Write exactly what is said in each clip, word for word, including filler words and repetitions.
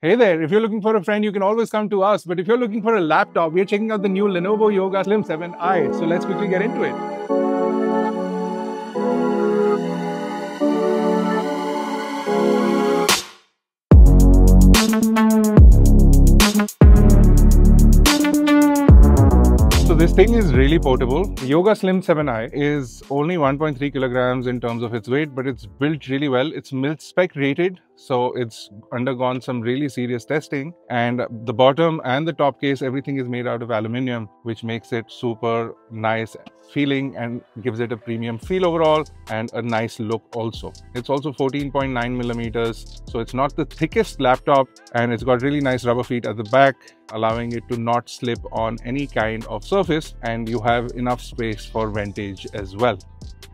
Hey there, if you're looking for a friend, you can always come to us. But if you're looking for a laptop, we're checking out the new Lenovo Yoga Slim seven i. So let's quickly get into it. This thing is really portable. The Yoga Slim seven i is only one point three kilograms in terms of its weight, but it's built really well. It's Mil-spec rated, so it's undergone some really serious testing. And the bottom and the top case, everything is made out of aluminium, which makes it super nice feeling and gives it a premium feel overall and a nice look also. It's also fourteen point nine millimeters, so it's not the thickest laptop, and it's got really nice rubber feet at the back, allowing it to not slip on any kind of surface, and you have enough space for ventage as well.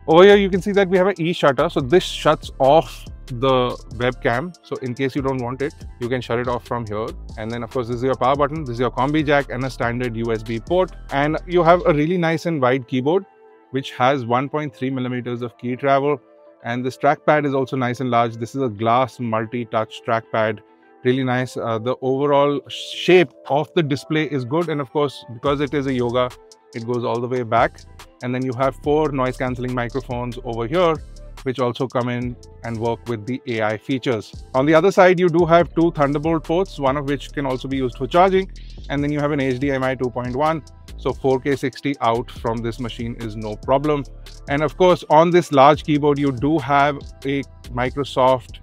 Over here you can see that we have an e-shutter, so this shuts off the webcam, so in case you don't want it, you can shut it off from here. And then of course this is your power button, this is your combi jack and a standard U S B port, and you have a really nice and wide keyboard which has one point three millimeters of key travel. And this trackpad is also nice and large. This is a glass multi-touch trackpad, really nice. Uh, the overall shape of the display is good, and of course because it is a Yoga, it goes all the way back. And then you have four noise cancelling microphones over here, which also come in and work with the A I features. On the other side, you do have two Thunderbolt ports, one of which can also be used for charging. And then you have an H D M I two point one, so four K sixty out from this machine is no problem. And of course, on this large keyboard, you do have a Microsoft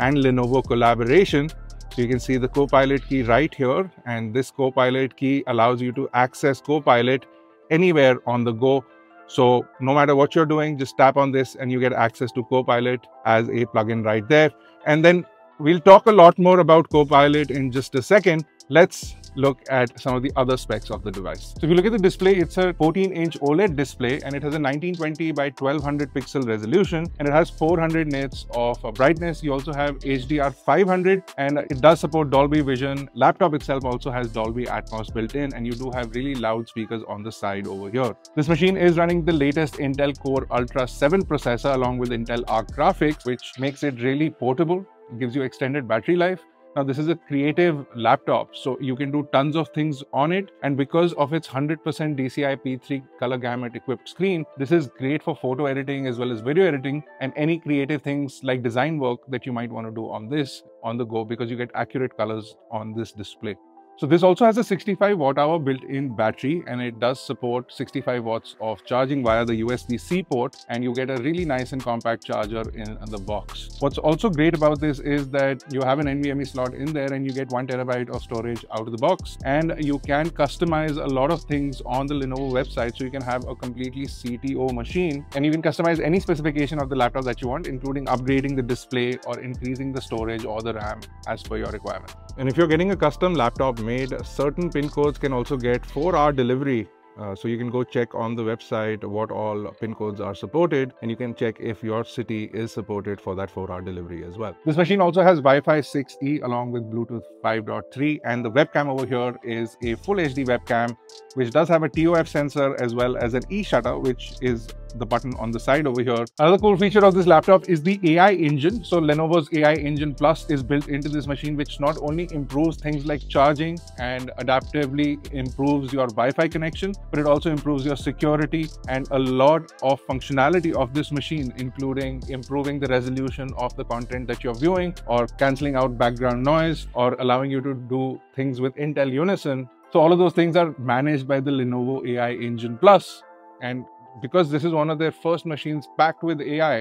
and Lenovo collaboration. So you can see the Copilot key right here, and this Copilot key allows you to access Copilot anywhere on the go. So no matter what you're doing, just tap on this and you get access to Copilot as a plugin right there. And then we'll talk a lot more about Copilot in just a second. Let's look at some of the other specs of the device. So if you look at the display, it's a fourteen inch OLED display, and it has a nineteen twenty by twelve hundred pixel resolution, and it has four hundred nits of brightness. You also have H D R five hundred, and it does support Dolby Vision. Laptop itself also has Dolby Atmos built in, and you do have really loud speakers on the side over here. This machine is running the latest Intel Core Ultra seven processor along with Intel Arc Graphics, which makes it really portable. It gives you extended battery life. Now, this is a creative laptop, so you can do tons of things on it. And because of its one hundred percent D C I P three color gamut equipped screen, this is great for photo editing as well as video editing and any creative things like design work that you might want to do on this on the go, because you get accurate colors on this display. So this also has a sixty-five watt hour built-in battery, and it does support sixty-five watts of charging via the U S B C port, and you get a really nice and compact charger in the box. What's also great about this is that you have an N V M e slot in there, and you get one terabyte of storage out of the box, and you can customize a lot of things on the Lenovo website. So you can have a completely C T O machine, and you can customize any specification of the laptop that you want, including upgrading the display or increasing the storage or the RAM as per your requirement. And if you're getting a custom laptop made, certain pin codes can also get four hour delivery. Uh, so you can go check on the website what all pin codes are supported, and you can check if your city is supported for that four hour delivery as well. This machine also has Wi-Fi six E along with Bluetooth five point three, and the webcam over here is a full H D webcam, which does have a T O F sensor as well as an e-shutter, which is the button on the side over here. Another cool feature of this laptop is the A I engine. So Lenovo's A I Engine Plus is built into this machine, which not only improves things like charging and adaptively improves your Wi-Fi connection, but it also improves your security and a lot of functionality of this machine, including improving the resolution of the content that you're viewing, or cancelling out background noise, or allowing you to do things with Intel Unison. So all of those things are managed by the Lenovo A I Engine Plus, and because this is one of their first machines packed with A I,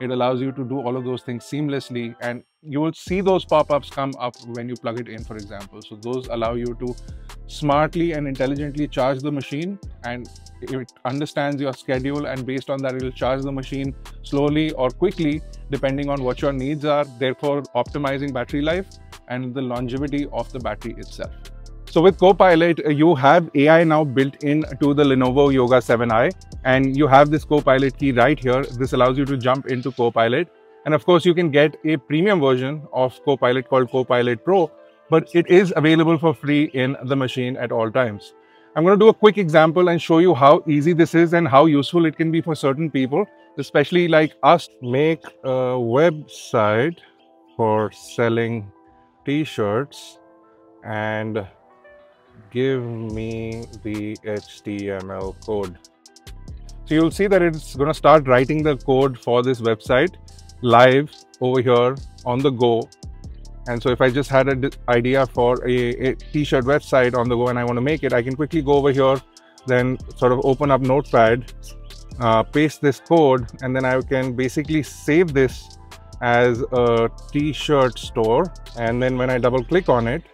it allows you to do all of those things seamlessly, and you will see those pop-ups come up when you plug it in, for example. So those allow you to smartly and intelligently charge the machine, and it understands your schedule, and based on that it will charge the machine slowly or quickly depending on what your needs are, therefore optimizing battery life and the longevity of the battery itself. So with Copilot, you have A I now built in to the Lenovo Yoga seven i, and you have this Copilot key right here. This allows you to jump into Copilot, and of course you can get a premium version of Copilot called Copilot Pro, but it is available for free in the machine at all times. I'm going to do a quick example and show you how easy this is and how useful it can be for certain people, especially like us. Make a website for selling t-shirts and give me the H T M L code. So you'll see that it's going to start writing the code for this website live over here on the go. And so if I just had an idea for a, a t-shirt website on the go and I want to make it, I can quickly go over here, then sort of open up Notepad, uh, paste this code, and then I can basically save this as a t-shirt store. And then when I double click on it,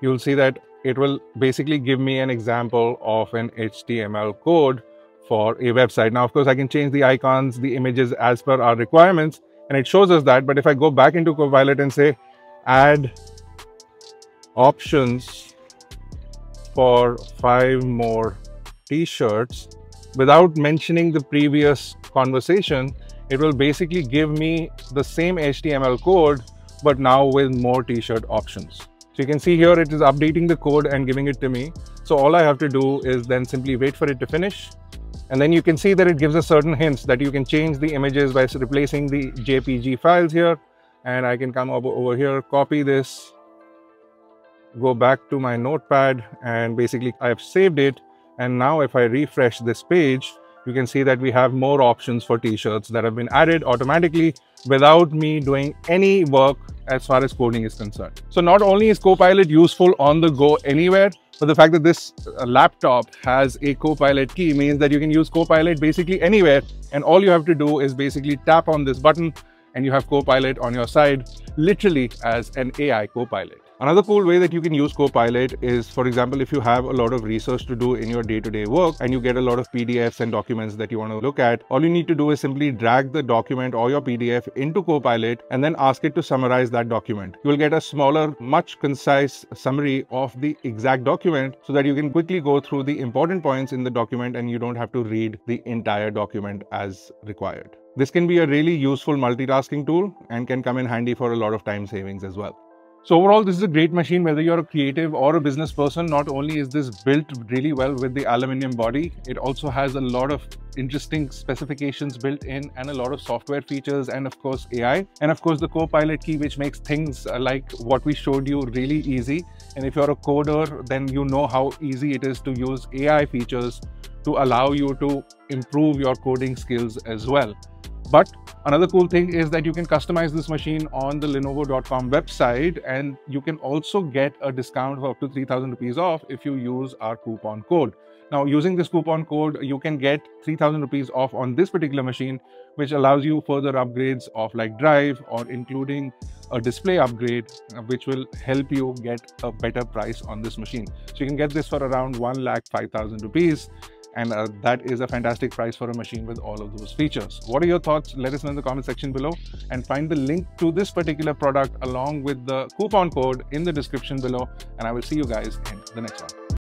you'll see that it will basically give me an example of an H T M L code for a website. Now, of course, I can change the icons, the images as per our requirements, and it shows us that. But if I go back into Copilot and say, add options for five more t-shirts, without mentioning the previous conversation, it will basically give me the same H T M L code, but now with more t-shirt options. So you can see here it is updating the code and giving it to me. So all I have to do is then simply wait for it to finish. And then you can see that it gives us certain hints that you can change the images by replacing the J P G files here. And I can come over here, copy this, go back to my notepad, and basically I have saved it. And now if I refresh this page, you can see that we have more options for t-shirts that have been added automatically without me doing any work as far as coding is concerned. So not only is Copilot useful on the go anywhere, but the fact that this laptop has a Copilot key means that you can use Copilot basically anywhere. And all you have to do is basically tap on this button and you have Copilot on your side, literally as an A I Copilot. Another cool way that you can use Copilot is, for example, if you have a lot of research to do in your day-to-day work and you get a lot of P D Fs and documents that you want to look at, all you need to do is simply drag the document or your P D F into Copilot and then ask it to summarize that document. You will get a smaller, much concise summary of the exact document so that you can quickly go through the important points in the document and you don't have to read the entire document as required. This can be a really useful multitasking tool and can come in handy for a lot of time savings as well. So overall, this is a great machine. Whether you're a creative or a business person, not only is this built really well with the aluminum body, it also has a lot of interesting specifications built in and a lot of software features and of course A I. And of course the Copilot key, which makes things like what we showed you really easy. And if you're a coder, then you know how easy it is to use A I features to allow you to improve your coding skills as well. But another cool thing is that you can customize this machine on the Lenovo dot com website, and you can also get a discount of up to three thousand rupees off if you use our coupon code. Now, using this coupon code, you can get three thousand rupees off on this particular machine, which allows you further upgrades of like drive or including a display upgrade, which will help you get a better price on this machine. So you can get this for around one lakh five thousand rupees. And uh, that is a fantastic price for a machine with all of those features. What are your thoughts? Let us know in the comment section below, and find the link to this particular product along with the coupon code in the description below. And I will see you guys in the next one.